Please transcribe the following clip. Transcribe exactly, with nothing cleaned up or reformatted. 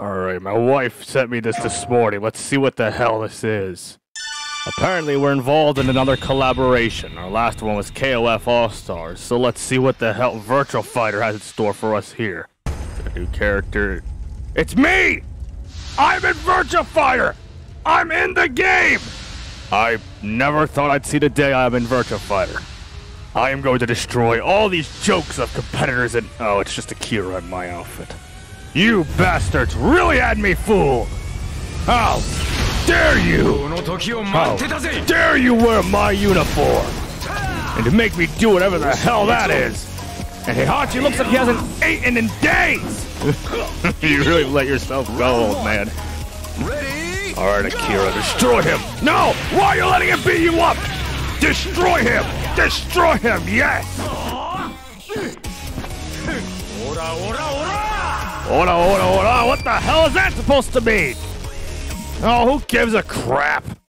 Alright, my wife sent me this this morning. Let's see what the hell this is. Apparently we're involved in another collaboration. Our last one was K O F All-Stars, so let's see what the hell Virtua Fighter has in store for us here. Is it a new character? It's me! I'm in Virtua Fighter! I'm in the game! I never thought I'd see the day I'm in Virtua Fighter. I am going to destroy all these jokes of competitors and... Oh, it's just Akira in my outfit. You bastards really had me fooled! How dare you! How dare you wear my uniform! And to make me do whatever the hell that is! And Heihachi looks like he hasn't eaten in days! You really let yourself go, old man. Alright, Akira, destroy him! No! Why are you letting him beat you up? Destroy him! Destroy him! Yes! Ora, ora, ora! Ora, ora, ora! What the hell is that supposed to mean? Oh, who gives a crap?